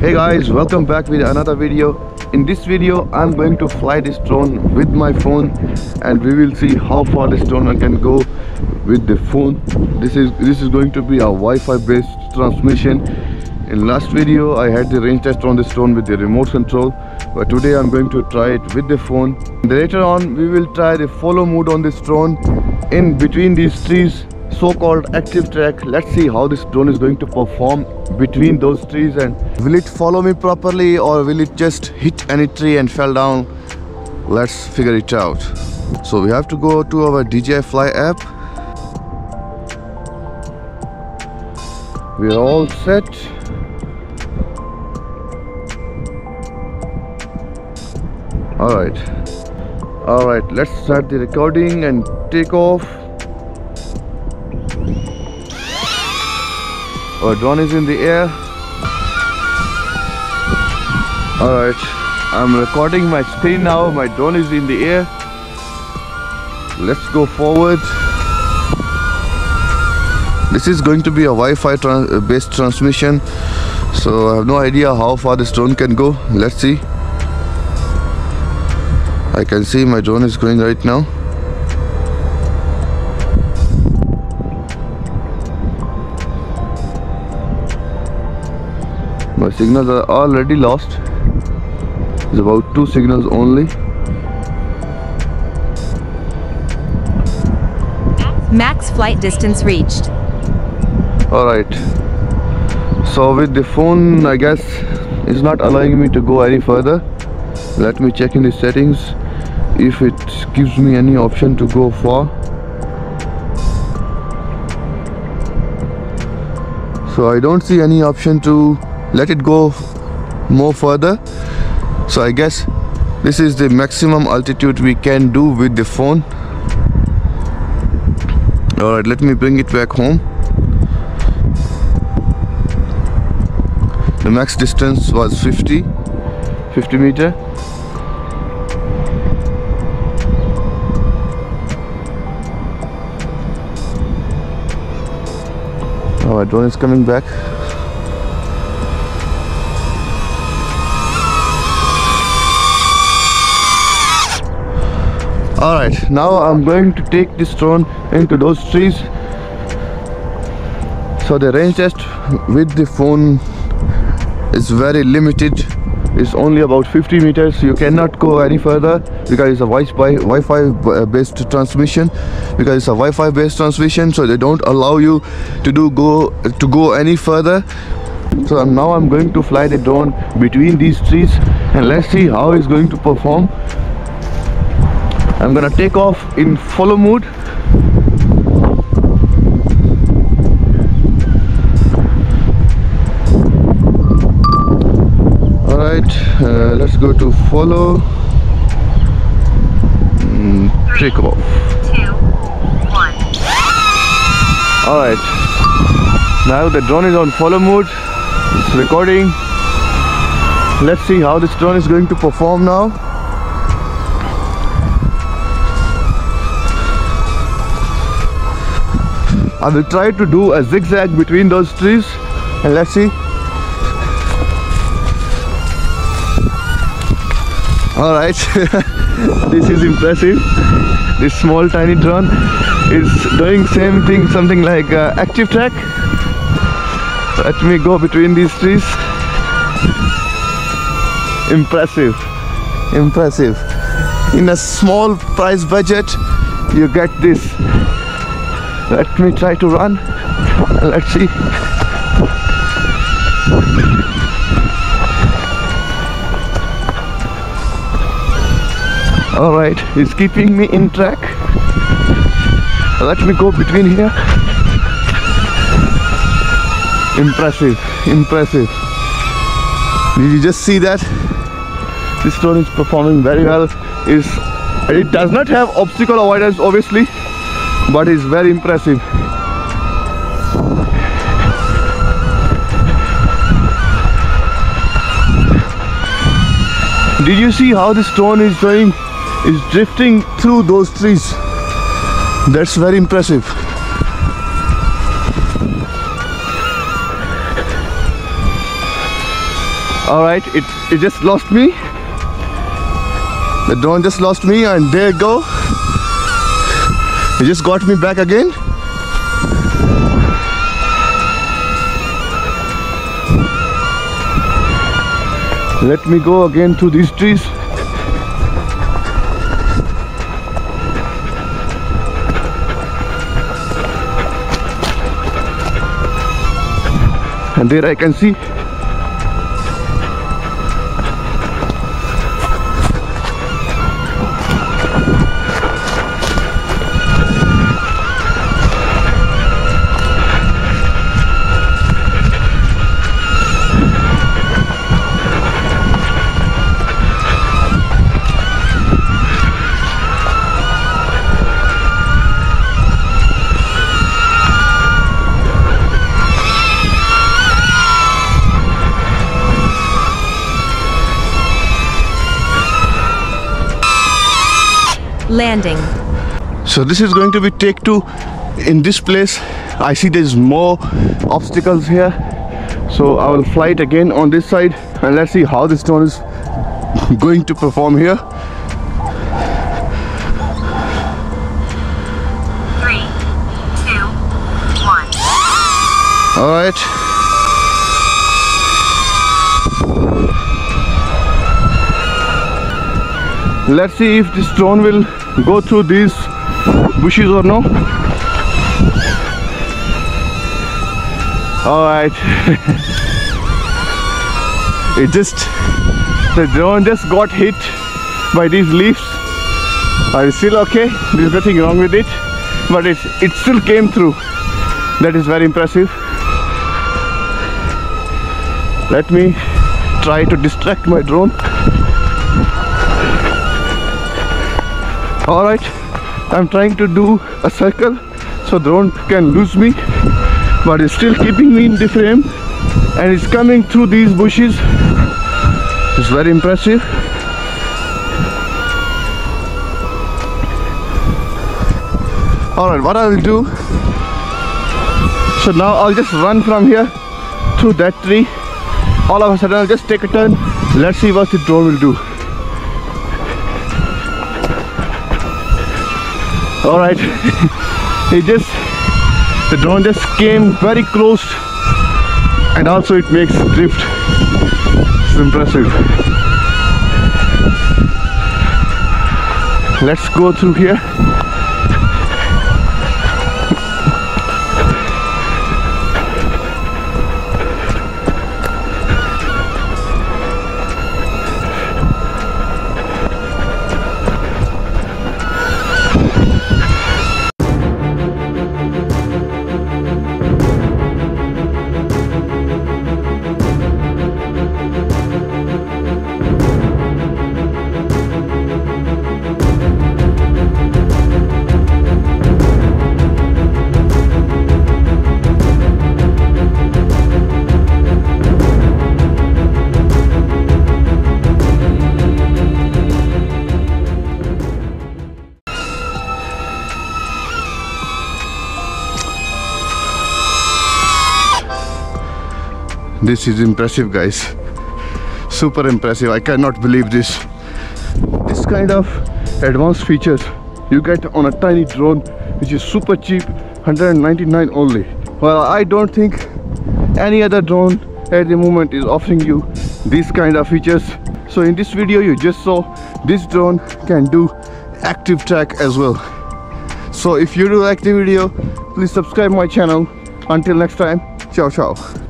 Hey guys, welcome back with another video. In this video I'm going to fly this drone with my phone and we will see how far this drone can go with the phone. This is going to be a Wi-Fi based transmission. In last video I had the range test on this drone with the remote control, but today I'm going to try it with the phone. Later on we will try the follow mode on this drone in between these trees, so-called active track. Let's see how this drone is going to perform between those trees and will it follow me properly or will it just hit any tree and fell down. Let's figure it out. So we have to go to our DJI Fly app. We are all set. All right, let's start the recording and take off. Our drone is in the air. Alright, I'm recording my screen now. My drone is in the air. Let's go forward. This is going to be a Wi-Fi based transmission. So I have no idea how far this drone can go. Let's see. I can see my drone is going right now. My signals are already lost. There's about 2 signals only. Max flight distance reached. Alright. So with the phone, I guess it's not allowing me to go any further. Let me check in the settings if it gives me any option to go far. So I don't see any option to let it go more further, so I guess this is the maximum altitude we can do with the phone. Alright, let me bring it back home. The max distance was 50 meter. Our drone is coming back. Alright, now I'm going to take this drone into those trees. So the range test with the phone is very limited. It's only about 50 meters. You cannot go any further because it's a Wi-Fi based transmission. So they don't allow you to go any further. So now I'm going to fly the drone between these trees and let's see how it's going to perform. I'm gonna take off in follow mode. Alright, let's go to follow. Take off. 3, 2, 1. Alright, now the drone is on follow mode. It's recording. Let's see how this drone is going to perform now. I will try to do a zigzag between those trees and let's see. Alright, this is impressive. This small tiny drone is doing same thing, something like active track. Let me go between these trees. Impressive, impressive. In a small price budget, you get this. Let me try to run. Let's see. Alright, it's keeping me in track. Let me go between here. Impressive, impressive. Did you just see that? This drone is performing very well. It does not have obstacle avoidance obviously, but it's very impressive. Did you see how this drone is doing? Is drifting through those trees. That's very impressive. Alright, it just lost me. The drone just lost me, and there you go. It just got me back again. Let me go again through these trees. And there I can see landing. So this is going to be take two. In this place I see there's more obstacles here, so I will fly it again on this side and let's see how this drone is going to perform here. 3, 2, 1. All right. Let's see if this drone will go through these bushes or no. Alright. The drone just got hit by these leaves. It's still okay, there's nothing wrong with it, but it still came through. That is very impressive. Let me try to distract my drone. Alright, I'm trying to do a circle so drone can lose me, but it's still keeping me in the frame and it's coming through these bushes. It's very impressive. Alright, what I will do, so now I'll just run from here through that tree. All of a sudden I'll just take a turn. Let's see what the drone will do. Alright, the drone just came very close, and also it makes drift. It's impressive. Let's go through here. This is impressive, guys. Super impressive. I cannot believe this. This kind of advanced features you get on a tiny drone, which is super cheap, 199 only. Well, I don't think any other drone at the moment is offering you these kind of features. So in this video you just saw, this drone can do active track as well. So if you do like the video, please subscribe my channel. Until next time, ciao ciao.